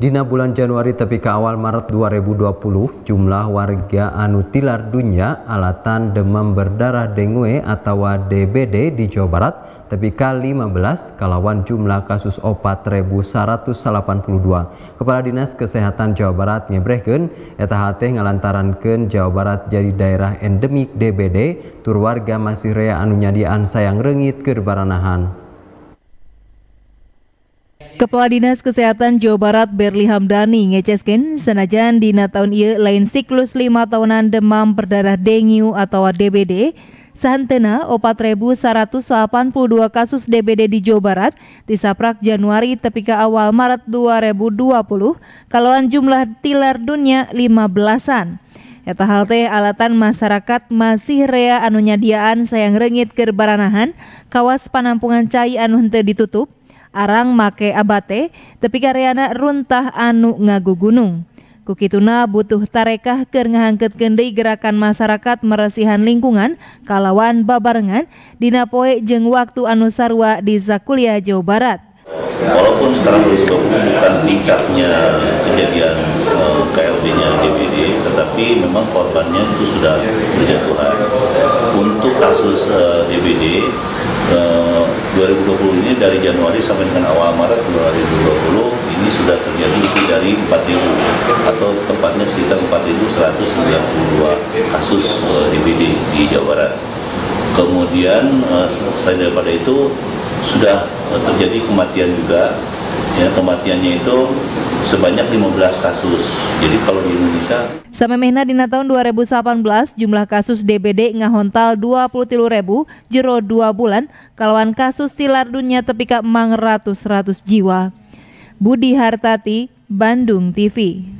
Dina bulan Januari tepi ke awal Maret 2020, jumlah warga anu tilar dunya alatan demam berdarah dengue atau DBD di Jawa Barat tepi ke 15 kalawan jumlah kasus 4.182. Kepala Dinas Kesehatan Jawa Barat ngebrehkeun eta hate ngalantarankeun Jawa Barat jadi daerah endemik DBD tur warga masih rea anu nyadian sayang reungit keur baranahan. Kepala Dinas Kesehatan Jawa Barat Berli Hamdani ngeceskeun sanajan dina taun ieu lain siklus 5 tahunan demam berdarah dengue atau DBD, sahenteuna 4.182 kasus DBD di Jawa Barat disaprak Januari tepi ka awal Maret 2020 kalawan jumlah tilar dunya 15-an. Eta hal teh alatan masyarakat masih rea anu nyadiaan sayang reungit keur baranahan kawas panampungan cai anu henteu ditutup. Arang make abate tepi kareana runtah anu ngagu gunung. Kukituna butuh tarekah keur ngahangkeutkeun deui gerakan masyarakat meresihan lingkungan kalawan babarengan dina poe jeung waktu anu sarua di sakuliah Jawa Barat. Walaupun sekarang bukan tingkatnya kejadian KLB-nya DBD, tetapi memang korbannya itu sudah berjatuhan. Untuk kasus DBD 2020 ini dari Januari sampai dengan awal Maret 2020 ini sudah terjadi lebih dari 4.000 atau tepatnya sekitar 4.192 kasus DBD di Jawa Barat. Kemudian selain daripada itu sudah terjadi kematian juga, ya, kematiannya itu sebanyak 15 kasus. Jadi kalau di Indonesia samemehna dina tahun 2018 jumlah kasus DBD ngahontal 23.000 jero 2 bulan kalawan kasus tilar dunya tepi ka 400 jiwa. Budi Hartati, Bandung TV.